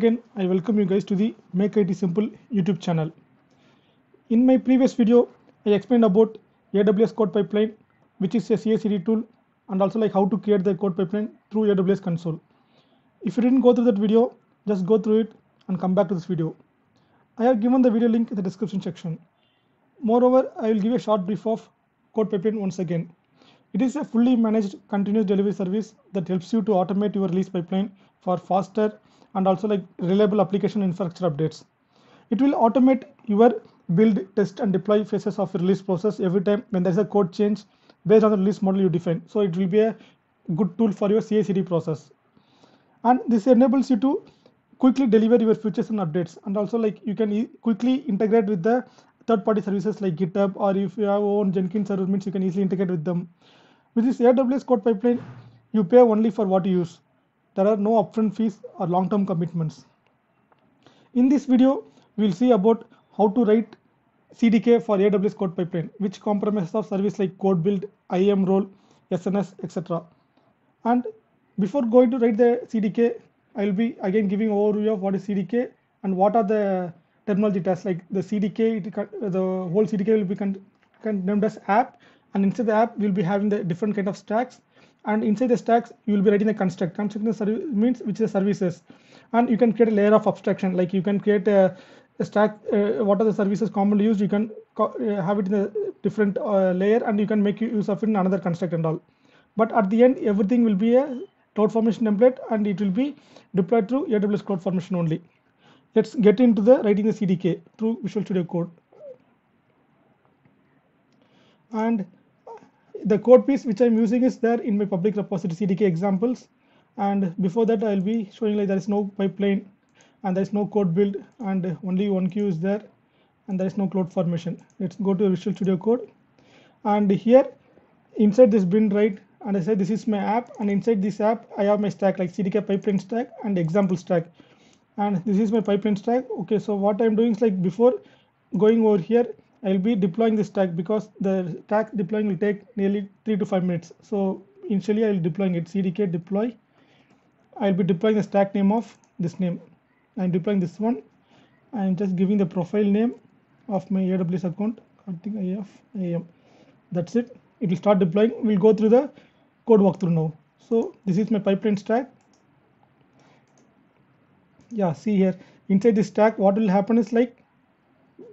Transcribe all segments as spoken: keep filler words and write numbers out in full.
Again, I welcome you guys to the Make I T Simple YouTube channel. In my previous video, I explained about A W S Code Pipeline, which is a C I/C D tool, and also like how to create the code pipeline through A W S console. If you didn't go through that video, just go through it and come back to this video. I have given the video link in the description section. Moreover, I will give a short brief of code pipeline once again. It is a fully managed continuous delivery service that helps you to automate your release pipeline for faster and also like reliable application infrastructure updates. It will automate your build, test and deploy phases of your release process every time when there is a code change based on the release model you define. So it will be a good tool for your C I/C D process. And this enables you to quickly deliver your features and updates. And also like you can e quickly integrate with the third-party services like GitHub, or if you have own Jenkins server means you can easily integrate with them. With this A W S Code Pipeline, you pay only for what you use. There are no upfront fees or long-term commitments. In this video, we'll see about how to write C D K for A W S Code Pipeline, which comprises of service like CodeBuild, I A M role, S N S, et cetera. And before going to write the C D K, I'll be again giving overview of what is C D K and what are the terminology tasks. Like the C D K, it, the whole C D K will be con con named as app, and inside the app we'll be having the different kind of stacks. And inside the stacks, you will be writing a construct. Construct means which is services, and you can create a layer of abstraction. Like you can create a, a stack. Uh, what are the services commonly used? You can co uh, have it in a different uh, layer, and you can make use of it in another construct and all. But at the end, everything will be a CloudFormation template, and it will be deployed through A W S CloudFormation only. Let's get into the writing the C D K through Visual Studio Code. And the code piece which I'm using is there in my public repository C D K examples, and before that I'll be showing like there is no pipeline and there is no code build and only one queue is there and there is no CloudFormation. Let's go to Visual Studio Code, and here inside this bin, right, and I said this is my app, and inside this app I have my stack like C D K pipeline stack and example stack, and this is my pipeline stack. Okay, so what I'm doing is like before going over here, I'll be deploying this stack because the stack deploying will take nearly three to five minutes. So initially I'll deploying it C D K deploy. I'll be deploying the stack name of this name. I'm deploying this one. I'm just giving the profile name of my A W S account. I think I A M. That's it. It will start deploying. We'll go through the code walkthrough now. So this is my pipeline stack. Yeah, see here inside this stack, what will happen is like.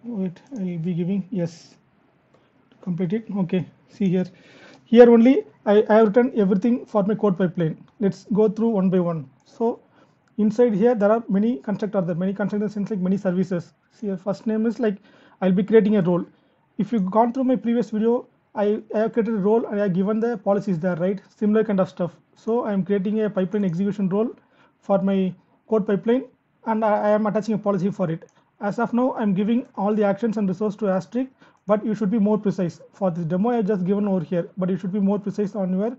Wait, I will be giving yes, complete it. Okay, see here, here only I, I have written everything for my code pipeline. Let's go through one by one. So inside here there are many constructors, there many constructors since like many services. See here, first name is like I'll be creating a role. If you've gone through my previous video, I, I have created a role and I have given the policies there, right? Similar kind of stuff. So I am creating a pipeline execution role for my code pipeline, and I, I am attaching a policy for it. As of now, I'm giving all the actions and resource to asterisk, but you should be more precise. For this demo, I have just given over here, but you should be more precise on your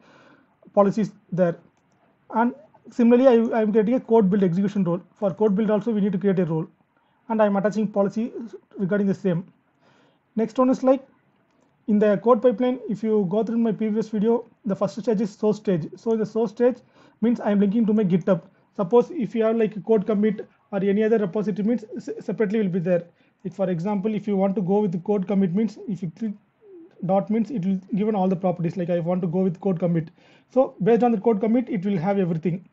policies there. And similarly, I, I'm creating a code build execution role. For code build also, we need to create a role. And I'm attaching policy regarding the same. Next one is like, in the code pipeline, if you go through my previous video, the first stage is source stage. So the source stage means I'm linking to my GitHub. Suppose if you have like a code commit or any other repository means separately will be there. If for example, if you want to go with the code commit means if you click dot means it will given all the properties like I want to go with code commit. So based on the code commit, it will have everything.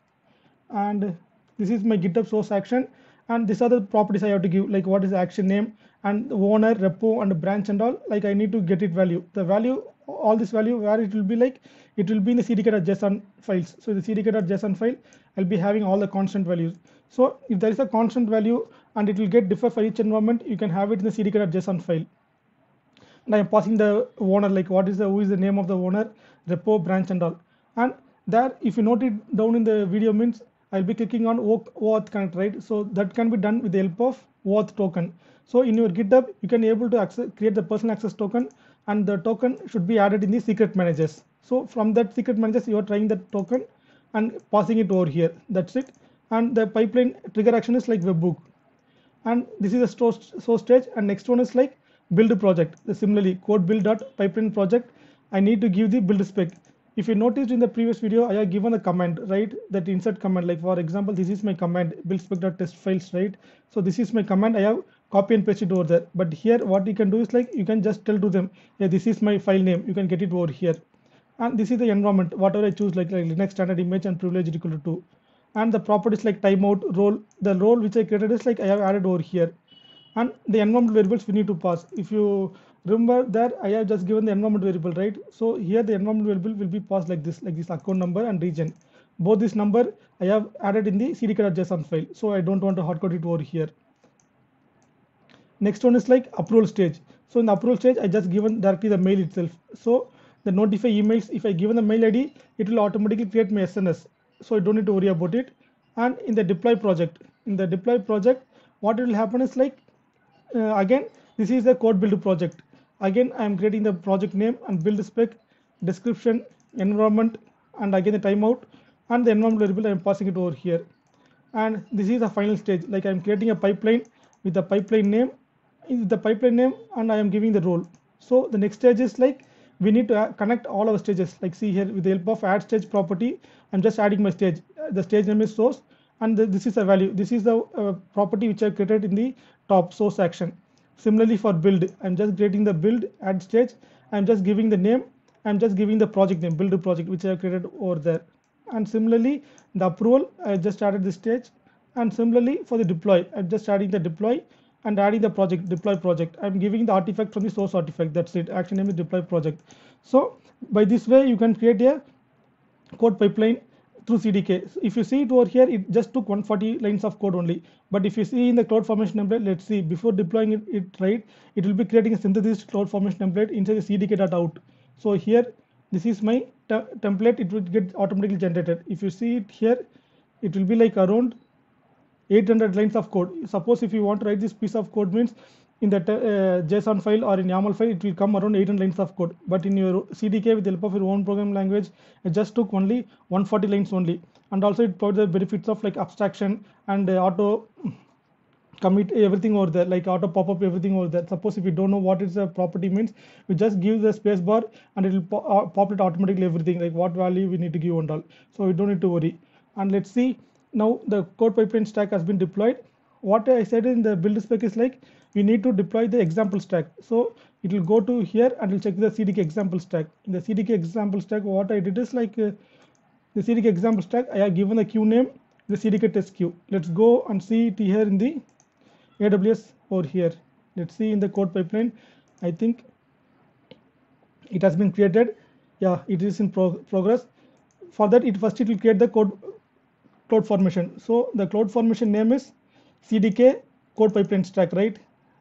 And this is my GitHub source action, and these are the properties I have to give, like what is the action name and owner, repo and branch and all. Like I need to get it value. The value, all this value where it will be like it will be in the C D K dot J S O N files. So the C D K dot J S O N file, I'll be having all the constant values. So if there is a constant value and it will get differ for each environment, you can have it in the C D K dot J S O N file. And I am passing the owner, like what is the, who is the name of the owner, repo, branch and all. And there, if you note it down in the video means, I'll be clicking on OAuth connect, right? So that can be done with the help of OAuth token. So in your GitHub, you can able to access, create the personal access token, and the token should be added in the secret managers. So from that secret managers, you are trying that token and passing it over here. That's it. And the pipeline trigger action is like webhook, and this is a source, source stage. And next one is like build project. Similarly, code build dot pipeline project. I need to give the build spec. If you noticed in the previous video, I have given a command, right? That insert command, like for example, this is my command, build spec dot test files, right? So this is my command. I have copy and paste it over there. But here, what you can do is like, you can just tell to them, yeah, this is my file name. You can get it over here. And this is the environment, whatever I choose, like, like Linux standard image and privilege equal to two. And the properties like timeout, role, the role which I created is like I have added over here. And the environment variables we need to pass. If you remember that I have just given the environment variable, right? So here the environment variable will be passed like this, like this account number and region. Both this number I have added in the C D K dot J S O N file. So I don't want to hardcode it over here. Next one is like approval stage. So in the approval stage, I just given directly the mail itself. So the notify emails, if I given the mail I D, it will automatically create my S N S. So I don't need to worry about it. And in the deploy project, in the deploy project, what will happen is like, uh, again, this is the code build project. Again, I am creating the project name and build spec, description, environment, and again the timeout and the environment variable. I am passing it over here. And this is the final stage. Like I am creating a pipeline with the pipeline name, is the pipeline name, and I am giving the role. So the next stage is like, we need to connect all our stages. Like see here, with the help of add stage property, I'm just adding my stage. The stage name is source, and the, this is a value. This is the uh, property which I created in the top source action. Similarly for build, I'm just creating the build add stage. I'm just giving the name. I'm just giving the project name, build project, which I created over there. And similarly, the approval, I just added this stage. And similarly for the deploy, I'm just adding the deploy and adding the project, deploy project. I'm giving the artifact from the source artifact. That's it. Action name is deploy project. So by this way, you can create a code pipeline through C D K. So if you see it over here, it just took one hundred forty lines of code only. But if you see in the CloudFormation template, let's see, before deploying it, it right, it will be creating a synthesis CloudFormation template inside the C D K dot out. So here, this is my te template. It will get automatically generated. If you see it here, it will be like around eight hundred lines of code. Suppose if you want to write this piece of code, means in that uh, JSON file or in YAML file, it will come around eight hundred lines of code. But in your C D K, with the help of your own programming language, it just took only one hundred forty lines only. And also it provides the benefits of like abstraction and uh, auto commit everything over there, like auto pop up everything over there. Suppose if you don't know what is a property means, we just give the space bar and it will po uh, populate automatically everything, like what value we need to give and all. So we don't need to worry. And let's see. Now the code pipeline stack has been deployed. What I said in the build spec is like, we need to deploy the example stack. So it will go to here and we'll check the C D K example stack. In the C D K example stack, what I did is like uh, the C D K example stack, I have given a queue name, the C D K test queue. Let's go and see it here in the A W S or here. Let's see in the code pipeline. I think it has been created. Yeah, it is in pro progress. For that, it first it will create the code. CloudFormation. So the CloudFormation name is C D K code pipeline stack, right?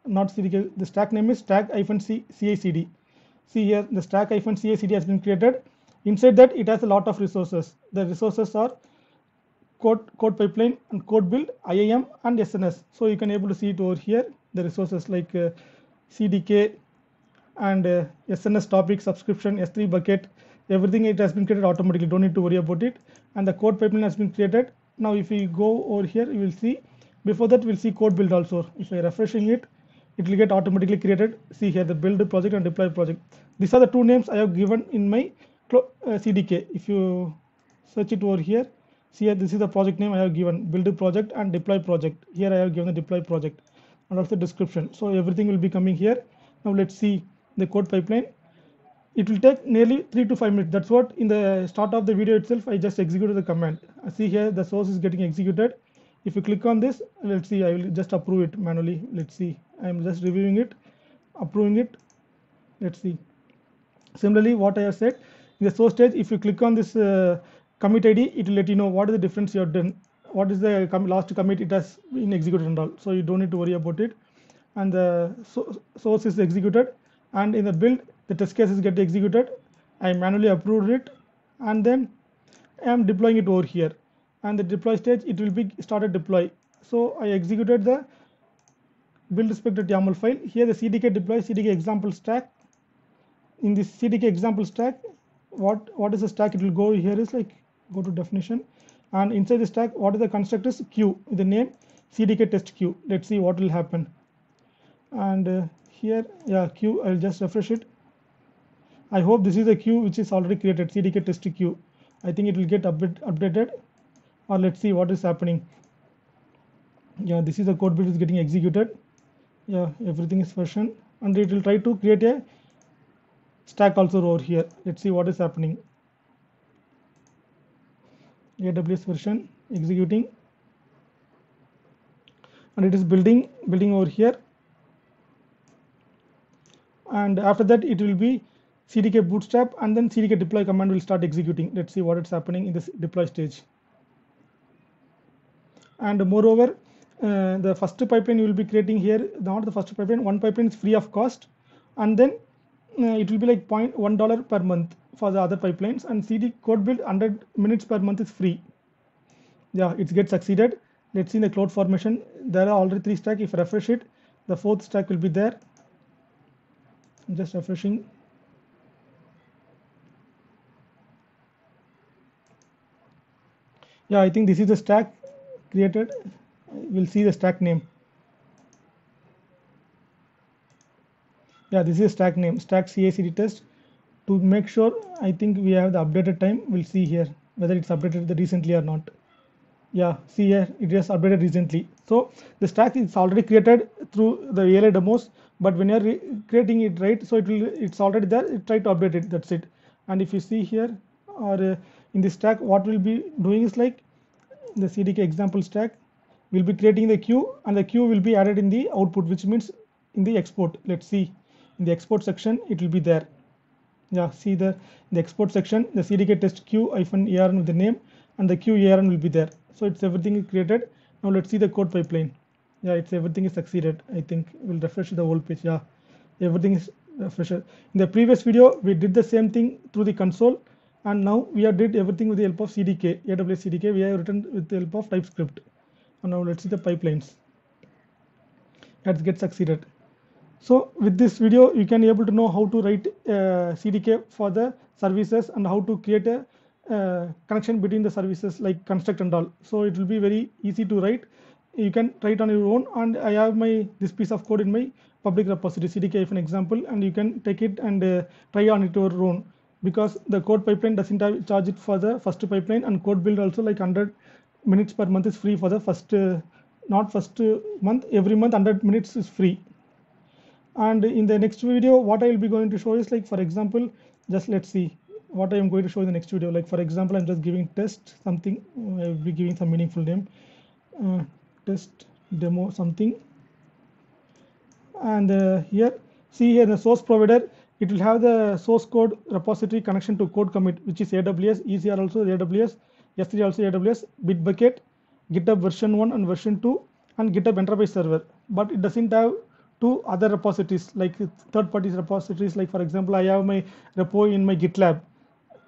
Not C D K. The stack name is stack hyphen C I C D. See here, the stack hyphen C I C D has been created. Inside that, it has a lot of resources. The resources are code, code pipeline and code build, I A M and S N S. So you can able to see it over here. The resources like uh, C D K and uh, S N S topic, subscription, S three bucket, everything it has been created automatically. Don't need to worry about it. And the code pipeline has been created. Now if we go over here, you will see, before that we'll see code build also. If I refreshing it, it will get automatically created. See here, the build project and deploy project. These are the two names I have given in my C D K. If you search it over here, see here, this is the project name I have given, build project and deploy project. Here I have given the deploy project and also description. So everything will be coming here. Now let's see the code pipeline. It will take nearly three to five minutes. That's what in the start of the video itself, I just executed the command. See here, the source is getting executed. If you click on this, let's see, I will just approve it manually. Let's see, I am just reviewing it, approving it. Let's see. Similarly, what I have said in the source stage, if you click on this uh, commit I D, it will let you know what is the difference you have done. What is the last commit it has been executed and all. So you don't need to worry about it. And the so source is executed. And in the build, the test cases get executed. I manually approved it and then I am deploying it over here. And the deploy stage, it will be started deploy. So I executed the build spec dot yaml file. Here the C D K deploy, C D K example stack. In this C D K example stack, what, what is the stack? It will go here is like, go to definition. And inside the stack, what is the constructor? Queue, the name C D K test queue. Let's see what will happen. And uh, here, yeah, queue, I'll just refresh it. I hope this is a queue which is already created, C D K test queue. I think it will get update, updated, or let's see what is happening. Yeah, this is the code build is getting executed. Yeah, everything is version, and it will try to create a stack also over here. Let's see what is happening. A W S version executing, and it is building building over here, and after that it will be C D K bootstrap, and then C D K deploy command will start executing. Let's see what is happening in this deploy stage. And moreover, uh, the first pipeline you will be creating here, not the first pipeline, one pipeline is free of cost, and then uh, it will be like zero point one dollar per month for the other pipelines, and C D code build one hundred minutes per month is free. Yeah, it gets succeeded. Let's see in the CloudFormation. There are already three stacks. If refresh it, the fourth stack will be there. I'm just refreshing. Yeah, I think this is the stack created. We'll see the stack name. Yeah, this is a stack name, stack C I/C D test. To make sure, I think we have the updated time. We'll see here whether it's updated recently or not. Yeah, see here, it just updated recently. So the stack is already created through the A L I demos, but when you're creating it, right, so it will, it's already there, it try to update it, that's it. And if you see here, or uh, in the stack, what we'll be doing is like the C D K example stack, we'll be creating the queue, and the queue will be added in the output, which means in the export. Let's see in the export section, it will be there. Yeah, see the the export section, the C D K test queue -arn with the name, and the queue arn will be there. So it's everything is created. Now let's see the code pipeline. Yeah, it's everything is succeeded. I think we'll refresh the whole page. Yeah, everything is refreshed. In the previous video, we did the same thing through the console, and now we have did everything with the help of C D K, A W S C D K. We have written with the help of TypeScript. And now let's see the pipelines. Let's get succeeded. So with this video, you can be able to know how to write uh, C D K for the services, and how to create a uh, connection between the services like construct and all. So it will be very easy to write. You can write on your own, and I have my this piece of code in my public repository, C D K as an example, and you can take it and uh, try on it your own, because the code pipeline doesn't have charge it for the first pipeline, and code build also like one hundred minutes per month is free for the first, uh, not first uh, month, every month one hundred minutes is free. And in the next video, what I will be going to show is like, for example, just let's see what I am going to show in the next video. Like for example, I'm just giving test something. I will be giving some meaningful name, uh, test demo something. And uh, here, see here the source provider. It will have the source code repository connection to CodeCommit, which is A W S, E C R also A W S, S three also A W S, Bitbucket, GitHub version one and version two, and GitHub Enterprise Server. But it doesn't have to other repositories like third party repositories, like for example, I have my repo in my GitLab,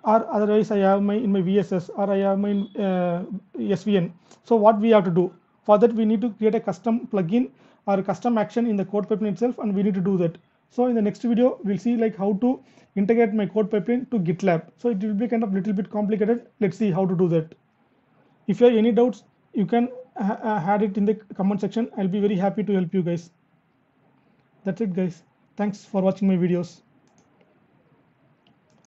or otherwise I have my in my V S S, or I have my uh, S V N. So what we have to do for that, we need to create a custom plugin or custom action in the code pipeline itself, and we need to do that. So in the next video, we'll see like how to integrate my code pipeline to GitLab. So it will be kind of little bit complicated. Let's see how to do that. If you have any doubts, you can add it in the comment section. I'll be very happy to help you guys. That's it guys. Thanks for watching my videos.